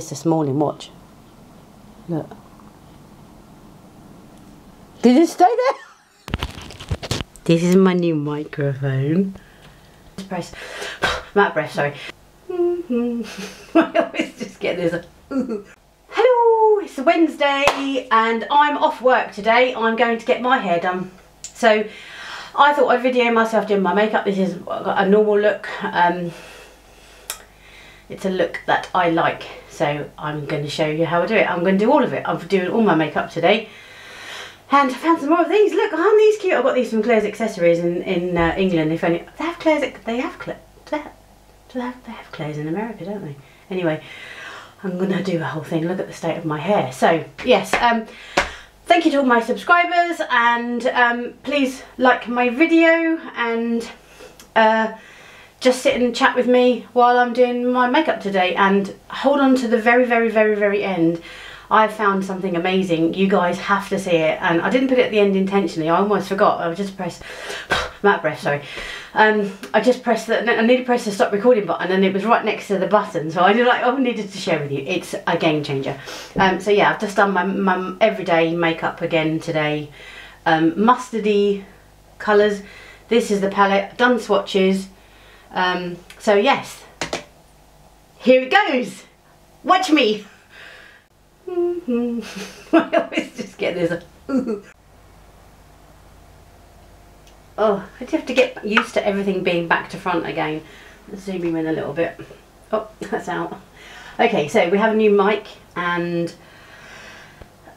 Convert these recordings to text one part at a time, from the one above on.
this morning, watch. Look. Did it stay there? This is my new microphone. Matte brush, sorry. I always just get this. Hello, it's Wednesday and I'm off work today. I'm going to get my hair done. So I thought I'd video myself doing my makeup. This is a normal look. It's a look that I like. So I'm going to show you how I do it. I'm going to do all of it. I'm doing all my makeup today. And I found some more of these. Look, aren't these cute? I got these from Claire's Accessories in England. If only they have Claire's. They have Claire's in America, don't they? Anyway, I'm gonna do a whole thing. Look at the state of my hair. So yes, thank you to all my subscribers, and please like my video and just sit and chat with me while I'm doing my makeup today. And hold on to the very, very end. I found something amazing. You guys have to see it. And I didn't put it at the end intentionally. I almost forgot. I just pressed matte brush, sorry. I just pressed that. I needed to press the stop recording button, and it was right next to the button. So I needed to share with you. It's a game changer. So yeah, I've just done my everyday makeup again today. Mustardy colours. This is the palette. I've done swatches. So yes, here it goes. Watch me. I always just get this. Oh, I do have to get used to everything being back to front again. Let's zoom in a little bit. Oh, that's out. Okay, so we have a new mic, and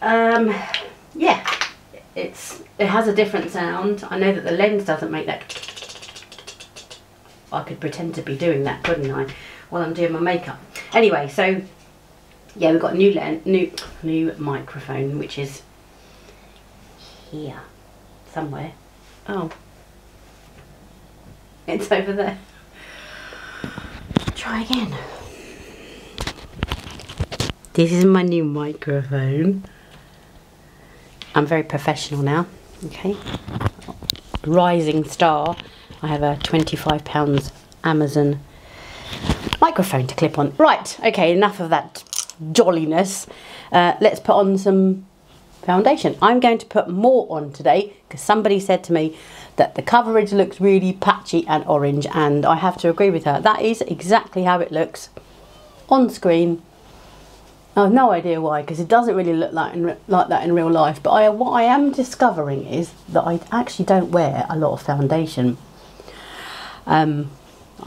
yeah, it has a different sound. I know that the lens doesn't make that. I could pretend to be doing that, couldn't I, while I'm doing my makeup. Anyway, so yeah, we've got a new microphone, which is here somewhere. Oh, it's over there. Try again. This is my new microphone. I'm very professional now. Okay, rising star. I have a £25 Amazon microphone to clip on. Right. Okay, enough of that jolliness. Let's put on some foundation. I'm going to put more on today because somebody said to me that the coverage looks really patchy and orange, and I have to agree with her. That is exactly how it looks on screen. I have no idea why, because it doesn't really look like that in real life, but what I am discovering is that I actually don't wear a lot of foundation. I don't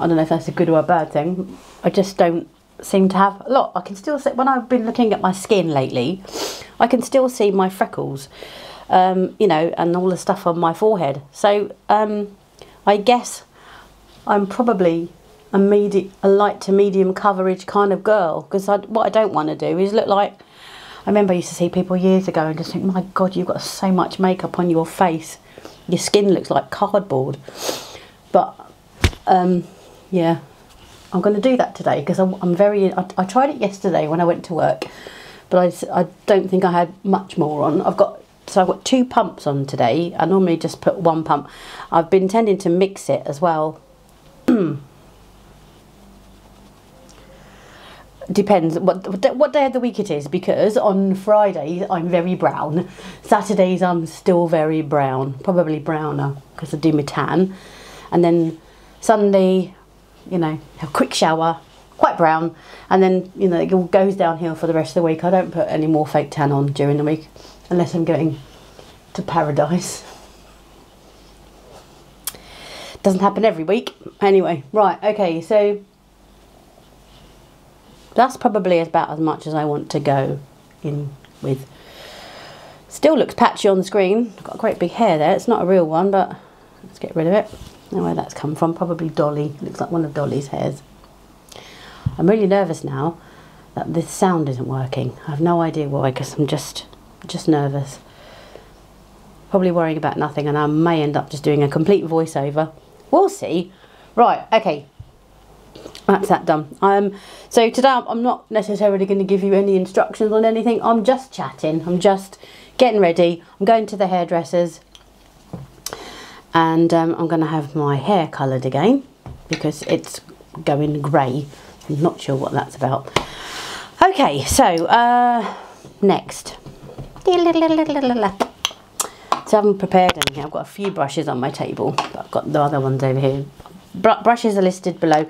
know if that's a good or a bad thing. I just don't seem to have a lot. I can still see, when I've been looking at my skin lately, I can still see my freckles, you know, and all the stuff on my forehead. So I guess I'm probably a light to medium coverage kind of girl, because what I don't want to do is look like, I remember I used to see people years ago and just think, my God, you've got so much makeup on your face, your skin looks like cardboard. But yeah, I'm going to do that today because I tried it yesterday when I went to work, but I don't think I had much more on. I've got two pumps on today. I normally just put one pump. I've been tending to mix it as well. Depends what day of the week it is, because on Fridays I'm very brown. Saturdays I'm still very brown, probably browner because I do my tan, and then Sunday, you know, a quick shower, quite brown, and then, you know, it all goes downhill for the rest of the week. I don't put any more fake tan on during the week unless I'm going to paradise. Doesn't happen every week. Anyway, right, okay, so that's probably about as much as I want to go in with. Still looks patchy on the screen. I've got great big hair there. It's not a real one, but let's get rid of it. Know where that's come from, probably Dolly. Looks like one of Dolly's hairs. I'm really nervous now that this sound isn't working. I have no idea why, because I'm just nervous. Probably worrying about nothing, and I may end up just doing a complete voiceover. We'll see. Right, okay. That's that done. So today I'm not necessarily going to give you any instructions on anything. I'm just chatting. I'm just getting ready. I'm going to the hairdresser's. And I'm going to have my hair coloured again because it's going grey. I'm not sure what that's about. Okay, so next. So I haven't prepared anything. I've got a few brushes on my table, but I've got the other ones over here. Brushes are listed below.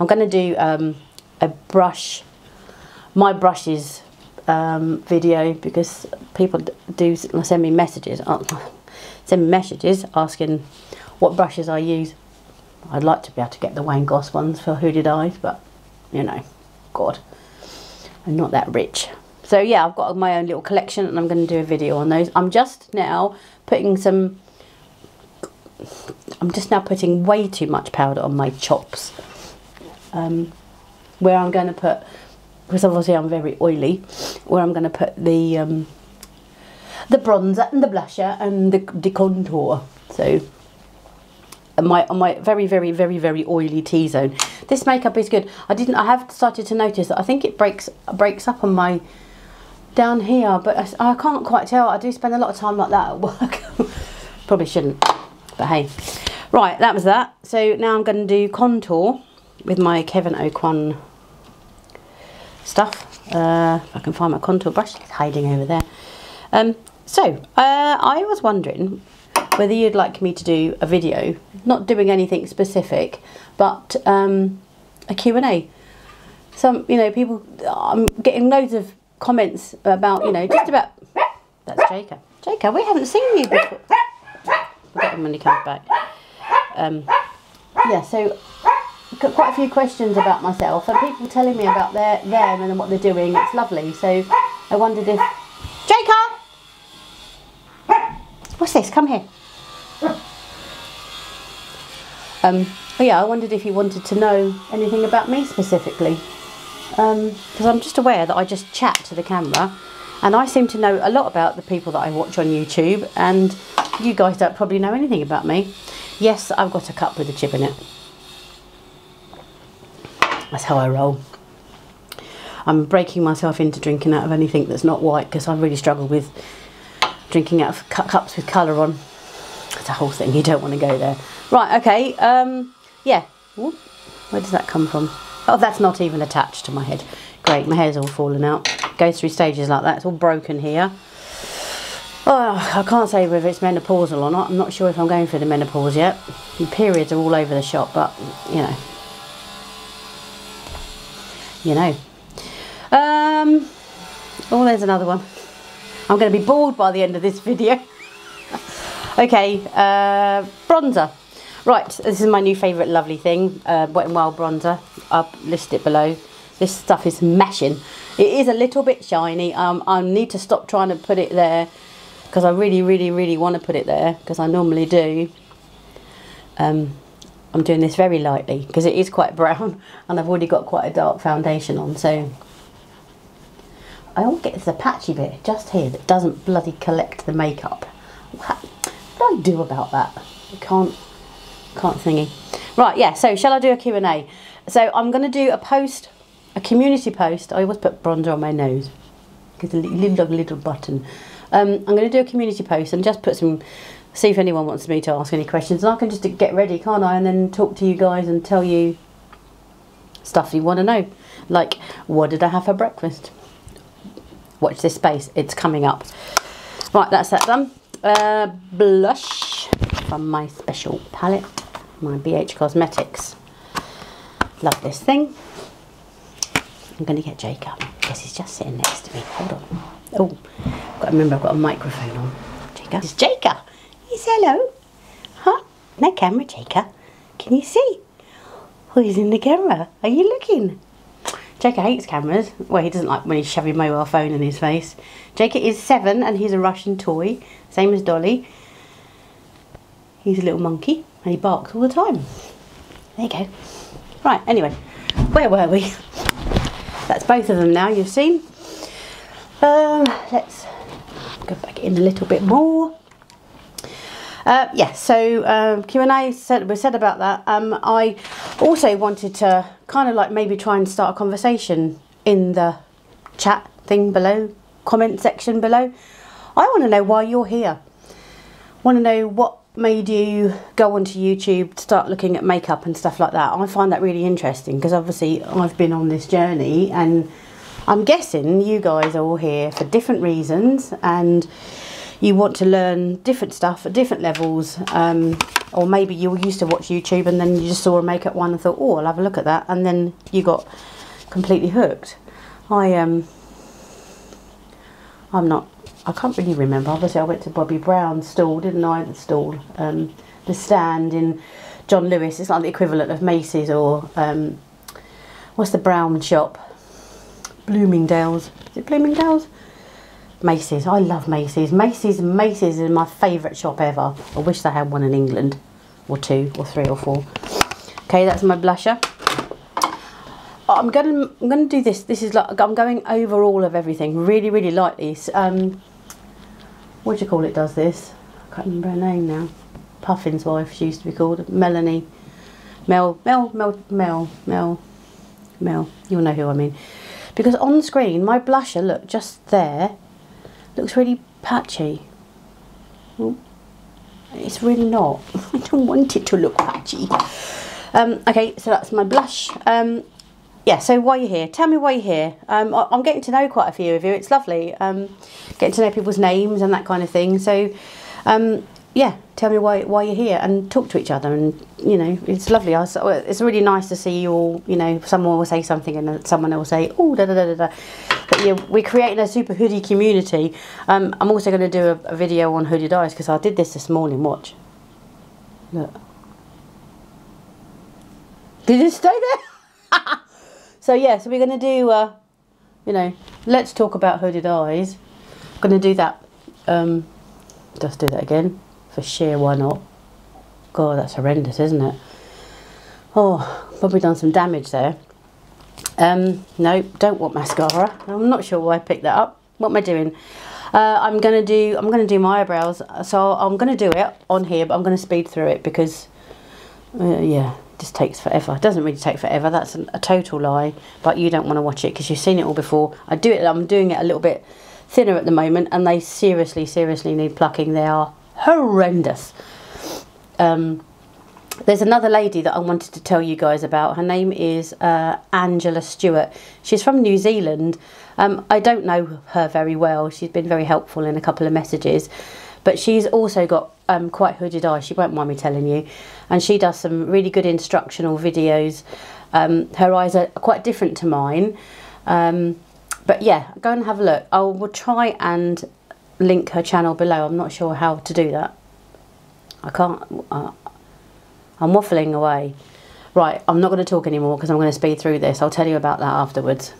I'm going to do a brush, my brushes video, because people do send me messages, asking what brushes I use. I'd like to be able to get the Wayne Goss ones for hooded eyes, but you know, God, I'm not that rich. So yeah, I've got my own little collection and I'm going to do a video on those. I'm just now putting some, I'm just now putting way too much powder on my chops. Where I'm going to put, because obviously I'm very oily, where I'm going to put the bronzer and the blusher and the contour. So on my very, very, very, very oily T-zone. This makeup is good. I have started to notice that I think it breaks up on my, down here, but I can't quite tell. I do spend a lot of time like that at work. Probably shouldn't, but hey. Right, that was that. So now I'm going to do contour with my Kevyn Aucoin stuff. If I can find my contour brush, it's hiding over there. I was wondering whether you'd like me to do a video, not doing anything specific, but a Q&A. Some, you know, people, I'm getting loads of comments about, you know, just about, that's Jacob. Jacob, we haven't seen you before. We'll get him when he comes back. Yeah, so got quite a few questions about myself and people telling me about them and what they're doing. It's lovely. So I wondered if, Jacob, what's this? Come here. Yeah, I wondered if you wanted to know anything about me specifically, because I'm just aware that I just chat to the camera, and I seem to know a lot about the people that I watch on YouTube, and you guys don't probably know anything about me. Yes, I've got a cup with a chip in it. That's how I roll. I'm breaking myself into drinking out of anything that's not white, because I really struggle with drinking out of cups with colour on. It's a whole thing, you don't want to go there. Right, okay, yeah. Ooh, where does that come from? Oh, that's not even attached to my head. Great, my hair's all fallen out. Goes through stages like that, it's all broken here. Oh, I can't say whether it's menopausal or not. I'm not sure if I'm going through the menopause yet. The periods are all over the shop, but, you know. Oh, there's another one. I'm going to be bored by the end of this video. Okay, bronzer. Right, this is my new favourite lovely thing, Wet n Wild bronzer. I'll list it below. This stuff is mashing. It is a little bit shiny. I need to stop trying to put it there, because I really, really, really want to put it there, because I normally do. I'm doing this very lightly because it is quite brown and I've already got quite a dark foundation on, so I all get this patchy bit just here that doesn't bloody collect the makeup. What do I do about that? I can't thingy. Right, yeah, so shall I do a Q&A? So I'm going to do a post, a community post. I always put bronzer on my nose because a little button. I'm going to do a community post and just put some, see if anyone wants me to ask any questions, and I can just get ready, can't I, and then talk to you guys and tell you stuff you want to know, like what did I have for breakfast? Watch this space, it's coming up. Right, that's that done. Blush from my special palette, my BH Cosmetics. Love this thing. I'm going to get Jake up because he's just sitting next to me. Hold on. Oh, I've got to remember I've got a microphone on. Jacob. It's Jacob. He's hello. Huh? No camera, Jacob. Can you see? Oh, he's in the camera. Are you looking? Jacob hates cameras. Well, he doesn't like when he's shoving my mobile phone in his face. Jacob is 7 and he's a Russian toy, same as Dolly. He's a little monkey and he barks all the time. There you go. Right, anyway, where were we? That's both of them now, you've seen. Let's go back in a little bit more. Yeah, so Q&A, we said about that. I also wanted to kind of like maybe try and start a conversation in the chat thing below, comment section below. I want to know why you're here. I want to know what made you go onto YouTube, start looking at makeup and stuff like that. I find that really interesting because obviously I've been on this journey and I'm guessing you guys are all here for different reasons and you want to learn different stuff at different levels, or maybe you were used to watch YouTube and then you just saw a makeup one and thought, oh, I'll have a look at that, and then you got completely hooked. I can't really remember. Obviously I went to Bobby Brown's stall, didn't I? The stall, the stand in John Lewis. It's like the equivalent of Macy's or what's the brown shop? Bloomingdale's. Is it Bloomingdale's? Macy's. I love Macy's. Macy's is my favourite shop ever. I wish they had one in England, or two, or three, or four. Okay, that's my blusher. I'm gonna do this. This is like I'm going over all of everything really, really lightly. What do you call it? Does this? I can't remember her name now. Puffin's wife. She used to be called Melanie. Mel. You'll know who I mean. Because on screen, my blusher, look, just there, looks really patchy. Ooh, it's really not. I don't want it to look patchy. Okay, so that's my blush. Yeah, so why you're here. Tell me why you're here. I'm getting to know quite a few of you. It's lovely. Getting to know people's names and that kind of thing. So, yeah, tell me why you're here and talk to each other. And, you know, it's lovely. It's really nice to see you all, you know, someone will say something and someone else will say, oh, da-da-da-da-da. But, yeah, we're creating a super hoodie community. I'm also going to do a video on hooded eyes because I did this morning. Watch. Look. Did it stay there? So, yeah, so we're going to do, you know, let's talk about hooded eyes. I'm going to do that. Just do that again. For sheer, why not? God, that's horrendous, isn't it? Oh, probably done some damage there. No, don't want mascara. I'm not sure why I picked that up. What am I doing? I'm gonna do my eyebrows. So I'm gonna do it on here, but I'm gonna speed through it because, yeah, it just takes forever. It doesn't really take forever. That's a total lie. But you don't want to watch it because you've seen it all before. I'm doing it a little bit thinner at the moment, and they seriously, seriously need plucking. They are horrendous. There's another lady that I wanted to tell you guys about. Her name is Angela Stuart. She's from New Zealand. I don't know her very well. She's been very helpful in a couple of messages, but she's also got quite hooded eyes. She won't mind me telling you, and she does some really good instructional videos. Her eyes are quite different to mine, but yeah, go and have a look. I will try and link her channel below. I'm not sure how to do that. I can't. I'm waffling away. Right, I'm not going to talk anymore because I'm going to speed through this. I'll tell you about that afterwards.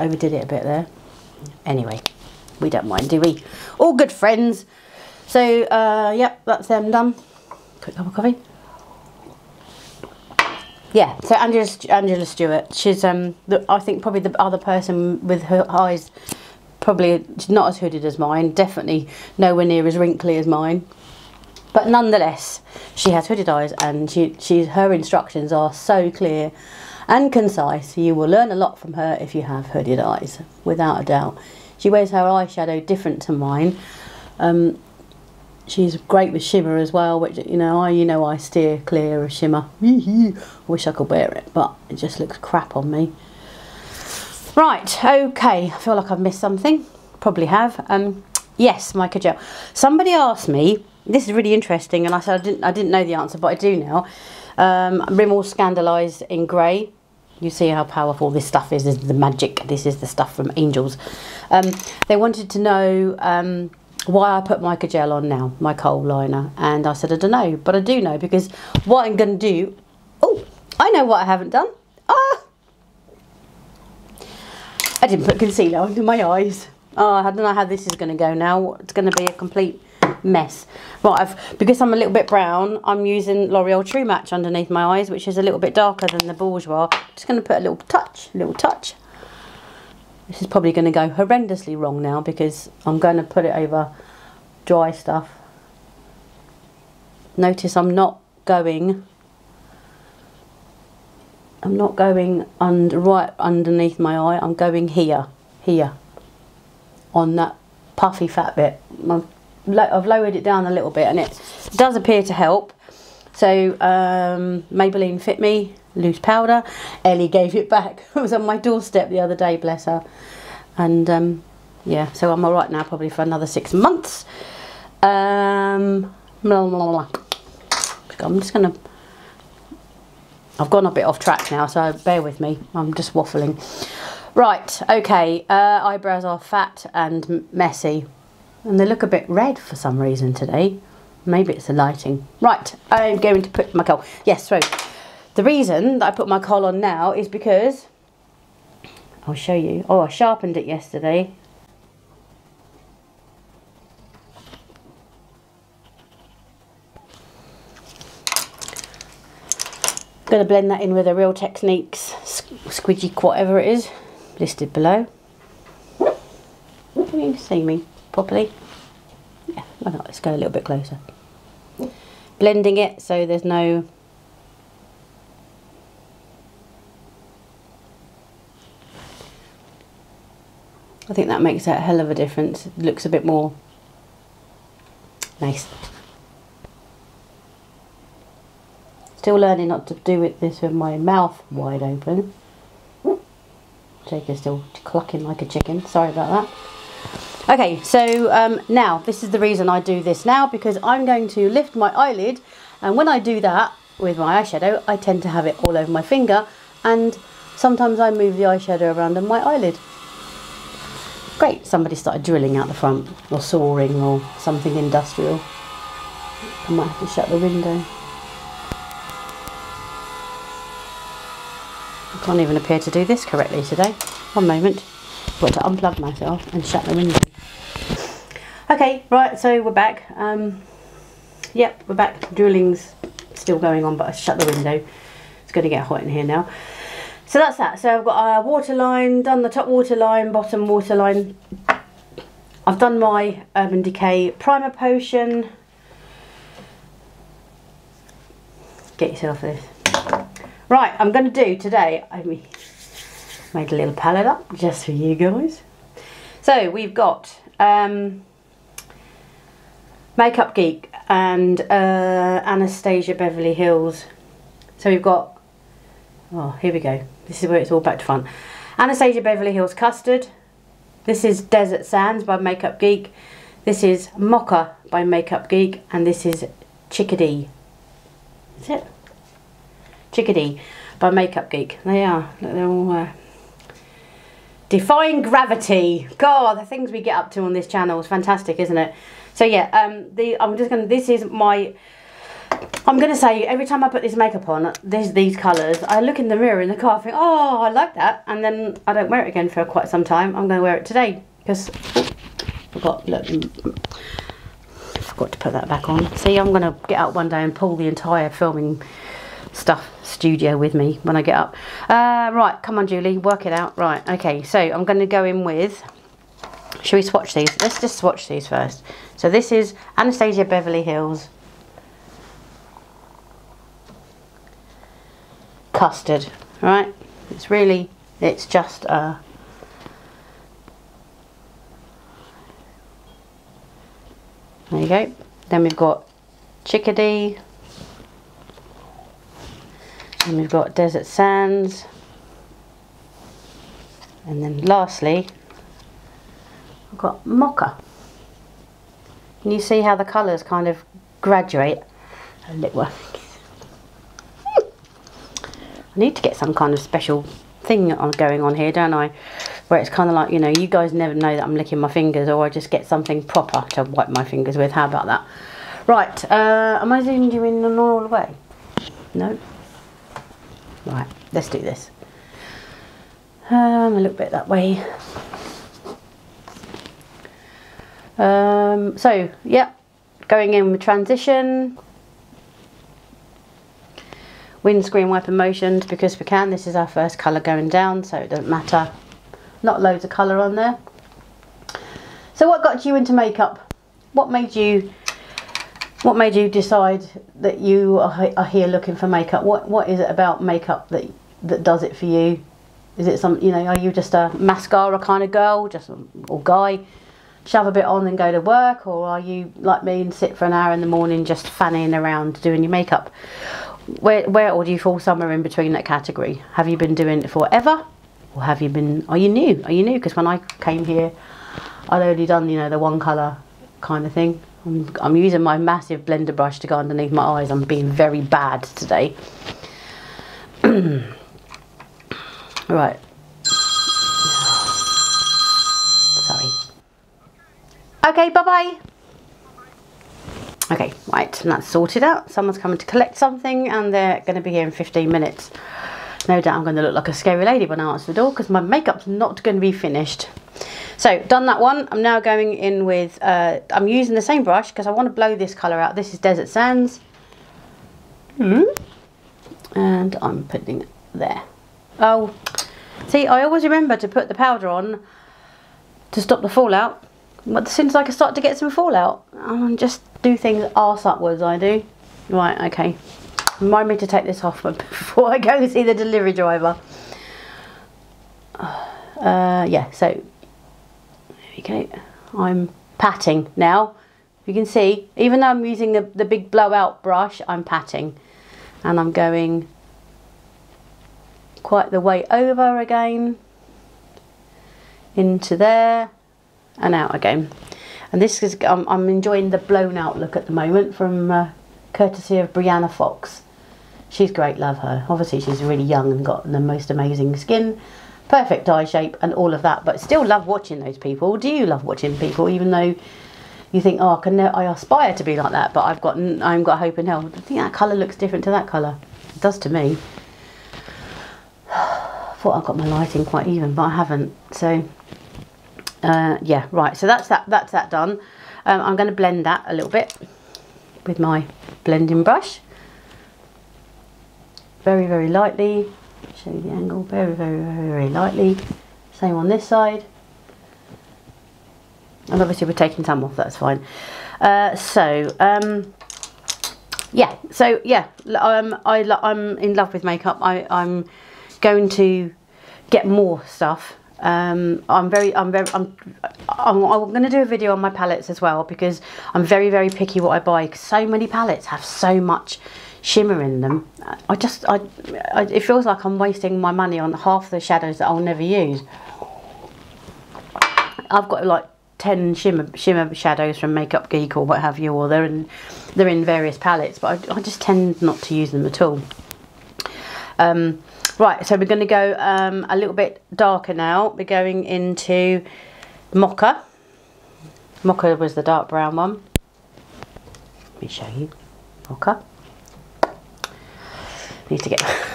Overdid it a bit there. Anyway, we don't mind, do we? All good friends. So, yep, that's them done. Quick cup of coffee. Yeah, so Angela Stewart. She's, I think, probably the other person with her eyes, probably not as hooded as mine. Definitely nowhere near as wrinkly as mine. But nonetheless, she has hooded eyes, and her instructions are so clear and concise. You will learn a lot from her if you have hooded eyes, without a doubt. She wears her eyeshadow different to mine. She's great with shimmer as well, which, you know I steer clear of shimmer. Wish I could wear it, but it just looks crap on me. Right, okay, I feel like I've missed something. Probably have. Yes, my gel. Somebody asked me, this is really interesting, and I said I didn't know the answer, but I do now. Rimmel Scandal'eyes in grey. You see how powerful this stuff is. This is the magic. This is the stuff from Angels. They wanted to know why I put mica gel on now, my coal liner, and I said I don't know, but I do know because what I'm going to do. Oh, I know what I haven't done. I didn't put concealer under my eyes. Oh, I don't know how this is going to go now. It's going to be a complete mess. Right, because I'm a little bit brown, I'm using L'Oreal True Match underneath my eyes, which is a little bit darker than the Bourjois. I'm just going to put a little touch, This is probably going to go horrendously wrong now because I'm going to put it over dry stuff. Notice I'm not going right underneath my eye, I'm going here, on that puffy fat bit. I've lowered it down a little bit and it does appear to help. So Maybelline Fit Me loose powder. Ellie gave it back. It was on my doorstep the other day, bless her. And yeah, so I'm all right now, probably for another 6 months. I'm just gonna, I've gone a bit off track now, so bear with me, I'm just waffling. Right, okay, eyebrows are fat and messy, and they look a bit red for some reason today. Maybe it's the lighting. Right, I'm going to put my coal. Yes, so the reason that I put my coal on now is because, I'll show you. Oh, I sharpened it yesterday. I'm going to blend that in with a Real Techniques squidgy, whatever it is, listed below. Can you see me properly? Yeah, why not? Let's go a little bit closer. Blending it so there's no I think that makes a hell of a difference. It looks a bit more nice. Still learning not to do it this with my mouth wide open. Jake's still clucking like a chicken. Sorry about that. Okay, so now this is the reason I do this now, because I'm going to lift my eyelid, and when I do that with my eyeshadow, I tend to have it all over my finger, and sometimes I move the eyeshadow around on my eyelid. Great, somebody started drilling out the front, or sawing, or something industrial. I might have to shut the window. Can't even appear to do this correctly today. One moment. I've got to unplug myself and shut the window. Okay, right, so we're back. Yep, we're back. Drilling's still going on, but I shut the window. It's going to get hot in here now. So that's that. So I've got a waterline, done the top waterline, bottom waterline. I've done my Urban Decay primer potion. Get yourself this. Right, I'm going to do today, I made a little palette up just for you guys. So we've got Makeup Geek and Anastasia Beverly Hills. So we've got, oh, here we go. This is where it's all back to front. Anastasia Beverly Hills Custard. This is Desert Sands by Makeup Geek. This is Mocha by Makeup Geek. And this is Chickadee. Is it? Chickadee by Makeup Geek. They are. Look, they're all defying gravity. God, the things we get up to on this channel is fantastic, isn't it? So yeah, I'm gonna say every time I put this makeup on, these colours, I look in the mirror in the car, I think, oh, I like that, and then I don't wear it again for quite some time. I'm gonna wear it today because forgot to put that back on. See, I'm gonna get up one day and pull the entire filming studio with me when I get up. Right, come on Julie, work it out. Right, okay, so I'm going to go in with, should we swatch these? Let's just swatch these first. So this is Anastasia Beverly Hills Custard. Right, it's really, it's just a there you go. Then we've got Chickadee. And we've got Desert Sands, and then lastly I've got Mocha. Can you see how the colours kind of graduate a little? I need to get some kind of special thing going on here, don't I, where it's kind of like, you know, you guys never know that I'm licking my fingers, or I just get something proper to wipe my fingers with. How about that? Right, am I zooming you in all the way? No. Right, let's do this. A little bit that way. So, yeah, Going in with transition, windscreen wiper motions because we can. This is our first colour going down, so it doesn't matter. Not loads of colour on there. So what got you into makeup? What made you decide that you are here looking for makeup? What is it about makeup that does it for you? Is it some, you know, are you just a mascara kind of girl, or guy? Shove a bit on and go to work, or are you like me and sit for an hour in the morning just fanning around doing your makeup? Where or do you fall somewhere in between that category? Have you been doing it forever, or are you new? Are you new? Because when I came here, I'd only done, you know, the one colour kind of thing. I'm using my massive blender brush to go underneath my eyes. I'm being very bad today. Right. Sorry. Okay, bye-bye. Okay, right, and that's sorted out. Someone's coming to collect something and they're going to be here in 15 minutes. No doubt I'm going to look like a scary lady when I answer the door because my makeup's not going to be finished. So, done that one. I'm now going in with, I'm using the same brush because I want to blow this colour out. This is Desert Sands. And I'm putting it there. Oh, see, I always remember to put the powder on to stop the fallout. But as soon as I can start to get some fallout, I just do things arse upwards, I do. Right, okay. Remind me to take this off before I go and see the delivery driver. Yeah, so, there we go. I'm patting now. You can see, even though I'm using the big blowout brush, I'm patting. And I'm going quite the way over again, into there and out again. And this is, I'm enjoying the blown out look at the moment from courtesy of Brianna Fox. She's great, love her. Obviously she's really young and got the most amazing skin, perfect eye shape and all of that, but still love watching those people. Do you love watching people even though you think, oh, I aspire to be like that, but I've got hope in hell. I think that colour looks different to that colour. It does to me. I thought I got my lighting quite even, but I haven't. So, yeah, right. So that's that done. I'm going to blend that a little bit with my blending brush. Very, very lightly. Show you the angle. Very, very, very, very lightly. Same on this side. And obviously we're taking some off, that's fine. I'm in love with makeup. I'm going to get more stuff. I'm going to do a video on my palettes as well because I'm very, very picky what I buy because so many palettes have so much shimmer in them. It feels like I'm wasting my money on half the shadows that I'll never use. I've got like 10 shimmer shadows from Makeup Geek or what have you, or they're in various palettes, but I just tend not to use them at all. Right, so we're going to go a little bit darker now. We're going into Mocha. Mocha was the dark brown one. Let me show you Mocha.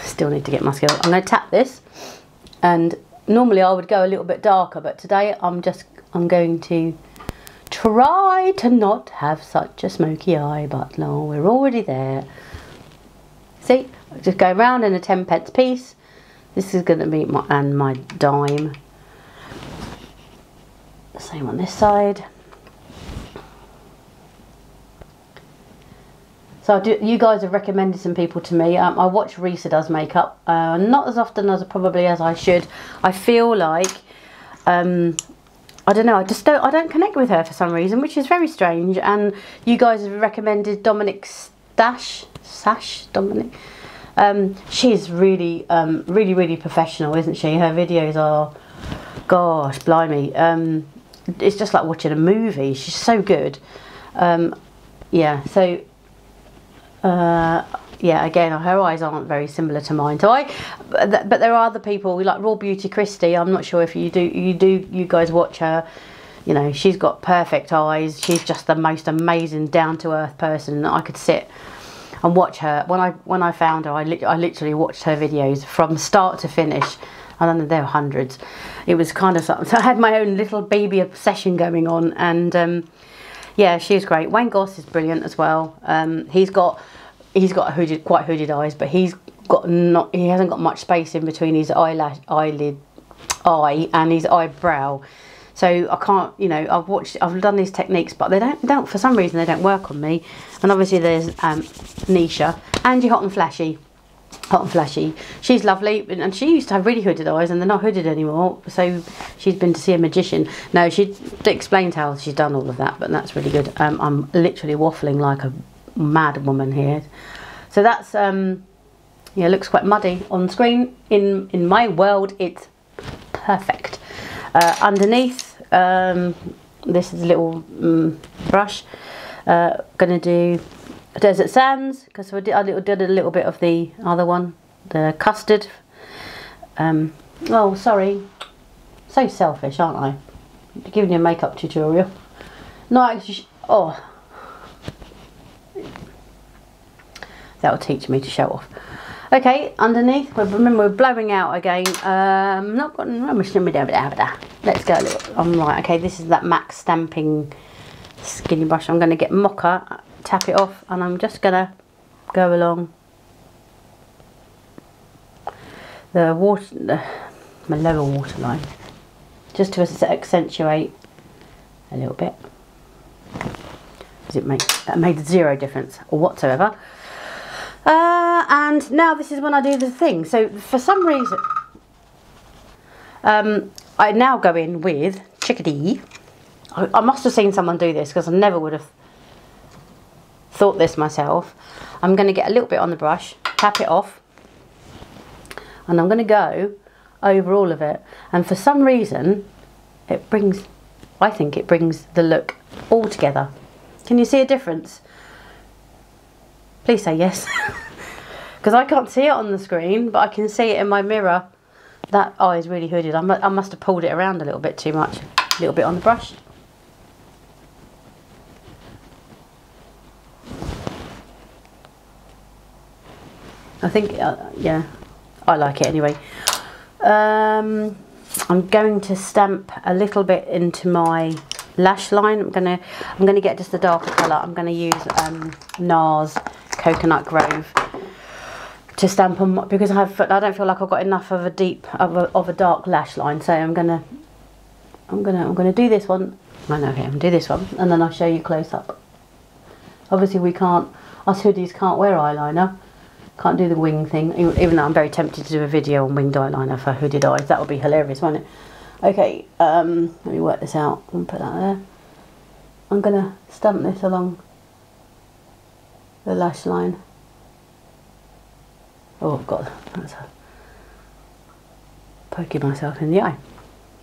Still need to get my mascara. I'm going to tap this, and normally I would go a little bit darker, but today I'm going to try to not have such a smoky eye, but no, we're already there. See, I'll just go round in a 10p piece. This is going to be my dime. Same on this side. So you guys have recommended some people to me. I watch Risa does makeup, not as often as probably as I should. I feel like I don't know, I don't connect with her for some reason, which is very strange. And you guys have recommended Dominic's Stash, Dominic. She's really, really, really professional, isn't she? Her videos are, gosh, blimey. It's just like watching a movie. She's so good. Yeah, so, yeah, again, her eyes aren't very similar to mine. So but there are other people like Raw Beauty Christy. I'm not sure if you guys watch her. You know, she's got perfect eyes. She's just the most amazing, down to earth person. I could sit and watch her. When I found her, I literally watched her videos from start to finish. I don't know, there were hundreds. It was kind of something. So I had my own little baby obsession going on, and Yeah, she's great. Wayne Goss is brilliant as well. He's got hooded, quite hooded eyes, but he's got he hasn't got much space in between his eyelid and his eyebrow. So I can't, you know, I've done these techniques, but they don't for some reason they don't work on me. And obviously there's Nisha, Angie Hot and Flashy. She's lovely, and she used to have really hooded eyes, and they're not hooded anymore. So she's been to see a magician. No, she explained how she's done all of that, but that's really good. I'm literally waffling like a mad woman here. So that's yeah, looks quite muddy on screen. In my world, it's perfect. Underneath this is a little brush. Gonna do Desert Sands, because we did a little bit of the other one, the custard. Oh, sorry, so selfish, aren't I? I'm giving you a makeup tutorial. No, actually, oh, that'll teach me to show off. Okay, underneath, remember we're blowing out again. Not got much. Let's go. I'm right. Okay, this is that MAC stamping skinny brush. I'm going to get Mocha, tap it off, and I'm just going to go along the my lower waterline, just to accentuate a little bit, because that made zero difference or whatsoever. And now this is when I do the thing. So for some reason, I now go in with Chickadee. I must have seen someone do this, because I never would have thought this myself. I'm going to get a little bit on the brush, tap it off, and I'm going to go over all of it. And for some reason, it brings, I think it brings the look all together. Can you see a difference? Please say yes, because I can't see it on the screen, but I can see it in my mirror. That eye is really hooded. I must have pulled it around a little bit too much. A little bit on the brush. I think, yeah, I like it anyway. I'm going to stamp a little bit into my lash line. I'm gonna get just a darker colour. I'm gonna use NARS Coconut Grove to stamp on, because I don't feel like I've got enough of a deep of a dark lash line. So I'm gonna do this one. I know here. I'm gonna do this one, and then I'll show you close up. Obviously, we can't. Us hoodies can't wear eyeliner. Can't do the wing thing. Even though I'm very tempted to do a video on winged eyeliner for hooded eyes. That would be hilarious, wouldn't it? Okay, let me work this out and put that there. I'm going to stamp this along the lash line. Oh, I've got that's poking myself in the eye.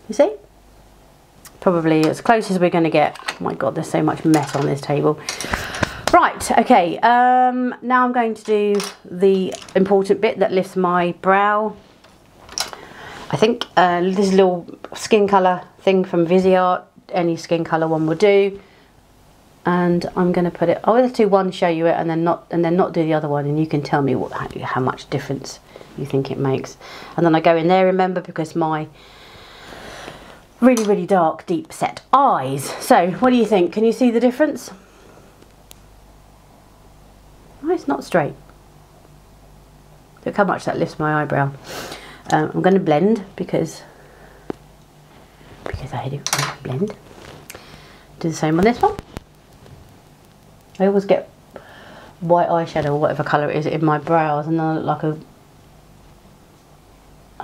You see? Probably as close as we're going to get. Oh my God, there's so much mess on this table. Right, okay, now I'm going to do the important bit that lifts my brow. I think this little skin colour thing from Viseart, any skin colour one will do. And I'm going to put it, I'll either do one, show you it, and then not do the other one, and you can tell me how much difference you think it makes. And then I go in there, remember, because my really, really dark, deep set eyes. So, what do you think? Can you see the difference? No, it's not straight. Look how much that lifts my eyebrow. I'm going to blend because I do blend. Do the same on this one. I always get white eyeshadow or whatever colour it is in my brows, and then I look like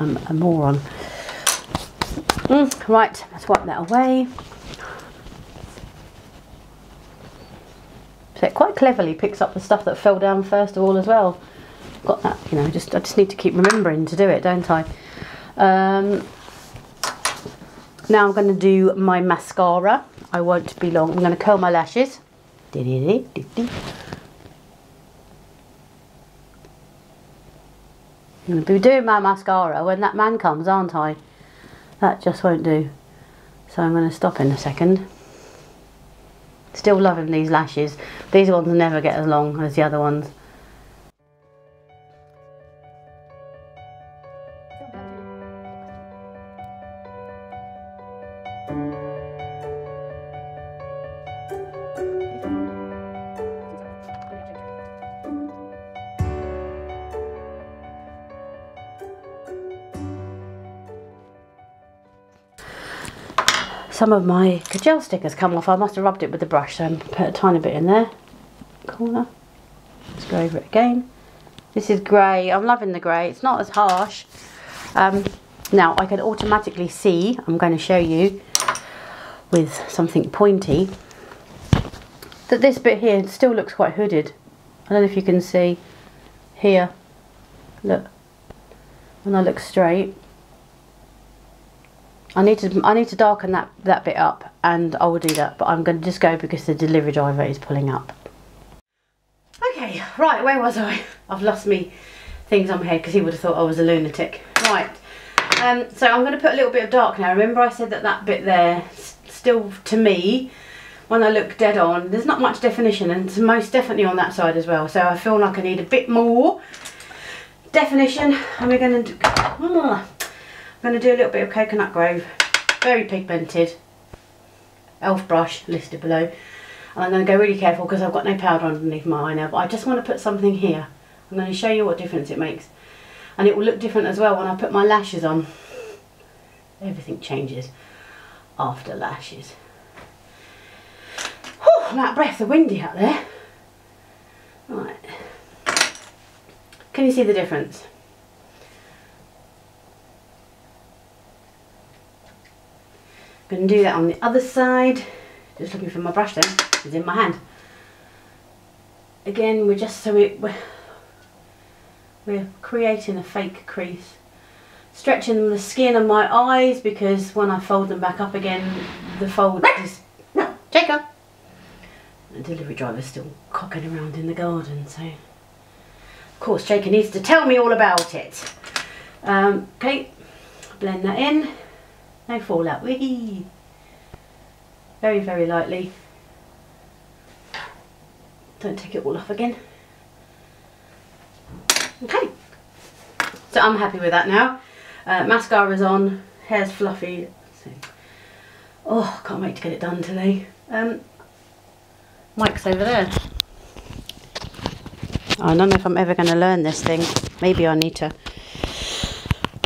a moron. Right, let's wipe that away. So it quite cleverly picks up the stuff that fell down first of all as well. Got that, you know, I just need to keep remembering to do it, don't I? Now I'm going to do my mascara. I won't be long. I'm going to curl my lashes. I'm going to be doing my mascara when that man comes, aren't I? That just won't do. So I'm going to stop in a second. Still loving these lashes. These ones never get as long as the other ones. some of my gel stickers come off. I must have rubbed it with the brush, so I'm going to put a tiny bit in there. Corner. Let's go over it again. This is grey. I'm loving the grey. It's not as harsh. Now, I can automatically see, I'm going to show you with something pointy, that this bit here still looks quite hooded. I don't know if you can see here. Look. When I look straight. I need to darken that bit up, and I will do that, but I'm going to just go because the delivery driver is pulling up. Okay, right, where was I? I've lost me things on my head because he would have thought I was a lunatic. Right, so I'm going to put a little bit of dark now. Remember I said that bit there, still to me, when I look dead on, there's not much definition, and it's most definitely on that side as well, so I feel like I need a bit more definition, and we're going to do... I'm going to do a little bit of Coconut Grove, very pigmented, elf brush listed below, and I'm going to go really careful because I've got no powder underneath my eye now, but I just want to put something here. I'm going to show you what difference it makes, and it will look different as well when I put my lashes on. Everything changes after lashes. Whew, I'm out of breath, the windy out there. Right, can you see the difference? I'm going to do that on the other side, just looking for my brush then, it's in my hand. Again, we're just we're creating a fake crease. Stretching the skin of my eyes, because when I fold them back up again, the fold is... Jacob! The delivery driver's still cocking around in the garden, so... Of course, Jacob needs to tell me all about it. Okay, blend that in. No fallout. Wee! Very, very lightly. Don't take it all off again. Okay. So I'm happy with that now. Mascara's on. Hair's fluffy. So, oh, can't wait to get it done today. Mike's over there. I don't know if I'm ever going to learn this thing. Maybe I need to...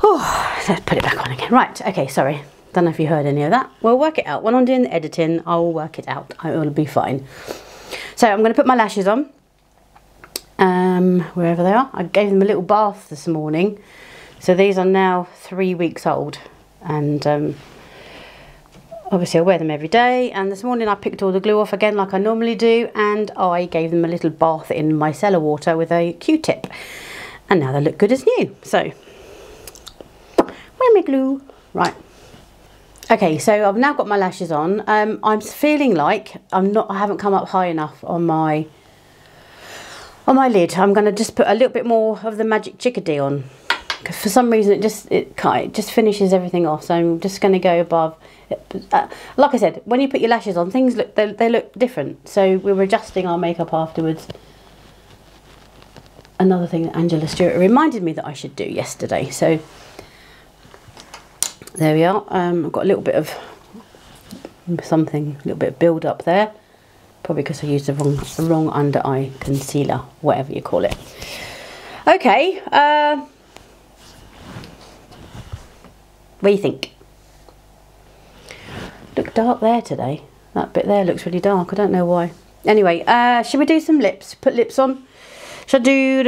Oh, let's put it back on again. Right, okay, sorry. Don't know if you heard any of that. We'll work it out. When I'm doing the editing, I'll work it out. I will be fine. So I'm going to put my lashes on, wherever they are. I gave them a little bath this morning. So these are now 3 weeks old. And obviously I wear them every day. And this morning I picked all the glue off again like I normally do. And I gave them a little bath in micellar water with a Q-tip. And now they look good as new. So... my glue. Right, okay, so I've now got my lashes on. I'm feeling like I haven't come up high enough on my lid. I'm going to just put a little bit more of the Magic Chickadee on, because for some reason it just finishes everything off. So I'm just going to go above. Like I said, when you put your lashes on, things look, they look different, so we were adjusting our makeup afterwards. Another thing that Angela Stuart reminded me that I should do yesterday, so there we are. I've got a little bit of something, a little bit of build up there, probably because I used the wrong under eye concealer, whatever you call it. Okay, what do you think? Look dark there today. That bit there looks really dark. I don't know why. Anyway, should we do some lips? Put lips on. Should I do?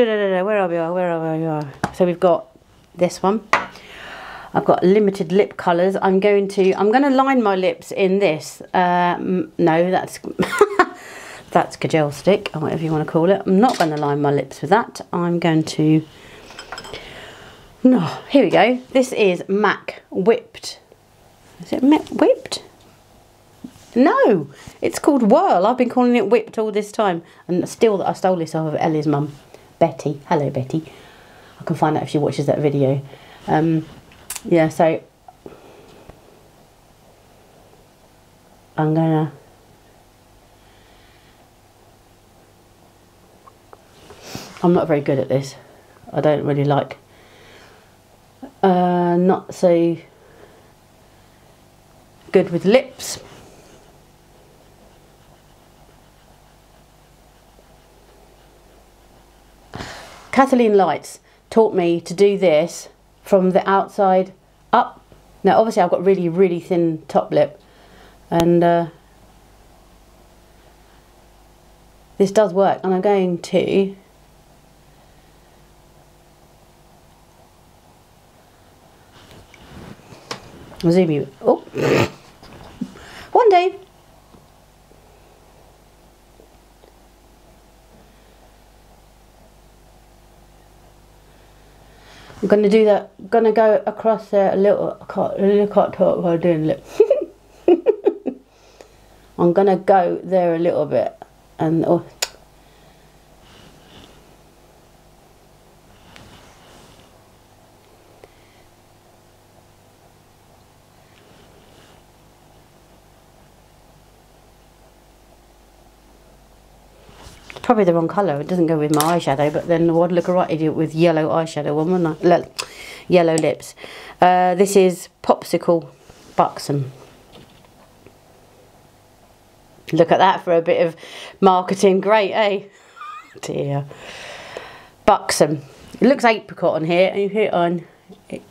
Where are we? Where are we? So we've got this one. I've got limited lip colours. I'm going to line my lips in this. No, that's that's Kajal stick, or whatever you want to call it. I'm not going to line my lips with that. I'm going to... No, oh, here we go. This is Mac Whipped. Is it Mac Whipped? No, it's called Whirl. I've been calling it Whipped all this time, and still I stole this off of Ellie's mum, Betty. Hello, Betty. I can find out if she watches that video. Yeah, so I'm gonna not very good at this. I don't really like not so good with lips. Kathleen Lights taught me to do this from the outside up. Now obviously I've got really, really thin top lip, and this does work. And I'm going to zoom you. Oh, one day. I'm gonna do that. I'm gonna go across there a little. I can't talk while I'm doing it. I'm gonna go there a little bit, and oh. Probably the wrong colour, it doesn't go with my eyeshadow, but then I'd look a right idiot with yellow eyeshadow on, wouldn't I? Look, yellow lips. This is Popsicle Buxom. Look at that for a bit of marketing, great, eh? Dear. Buxom. It looks apricot on here, and you hit on it.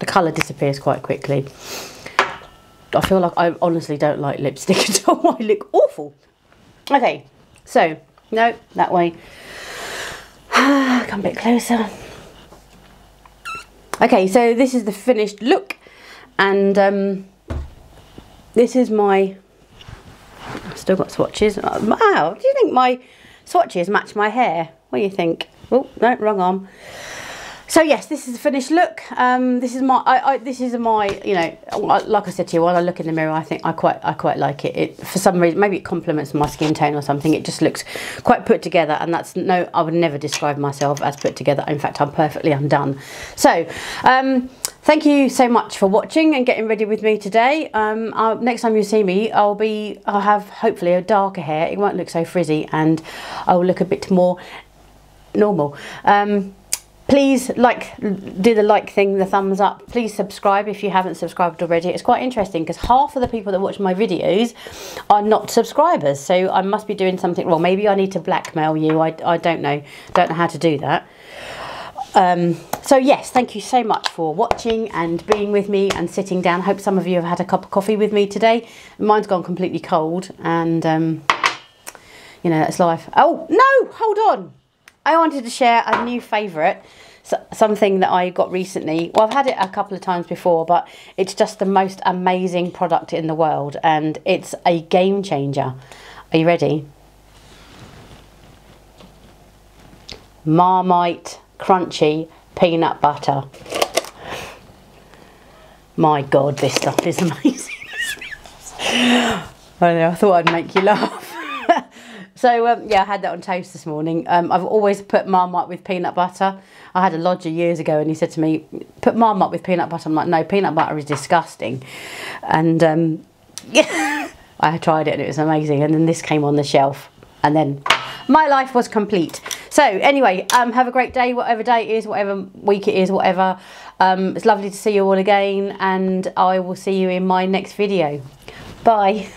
The colour disappears quite quickly. I feel like I honestly don't like lipstick at all. I look awful. Okay, so, no, that way. Come a bit closer. Okay, so this is the finished look. And this is my... I've still got swatches. Wow, do you think my swatches match my hair? What do you think? Oh, no, wrong arm. So yes, this is the finished look. This is my, you know, like I said to you, when I look in the mirror, I think I quite like it. It for some reason, maybe it complements my skin tone or something. It just looks quite put together, and that's no, I would never describe myself as put together. In fact, I'm perfectly undone. So, thank you so much for watching and getting ready with me today. Next time you see me, I'll have hopefully a darker hair. It won't look so frizzy, and I will look a bit more normal. Please do the like thing, the thumbs up. Please subscribe if you haven't subscribed already. It's quite interesting because half of the people that watch my videos are not subscribers. So I must be doing something wrong. Maybe I need to blackmail you. I don't know. Don't know how to do that. So yes, thank you so much for watching and being with me and sitting down. I hope some of you have had a cup of coffee with me today. Mine's gone completely cold, and you know, that's life. Oh, no, hold on. I wanted to share a new favourite, something that I got recently. Well, I've had it a couple of times before, but it's just the most amazing product in the world, and it's a game changer. Are you ready? Marmite Crunchy Peanut Butter. My God, this stuff is amazing. I don't know, I thought I'd make you laugh. So yeah, I had that on toast this morning. I've always put Marmite with peanut butter. I had a lodger years ago, and he said to me, put Marmite with peanut butter. I'm like, no, peanut butter is disgusting. And yeah, I tried it and it was amazing. And then this came on the shelf, and then my life was complete. So anyway, have a great day, whatever day it is, whatever week it is, whatever. It's lovely to see you all again, and I will see you in my next video. Bye.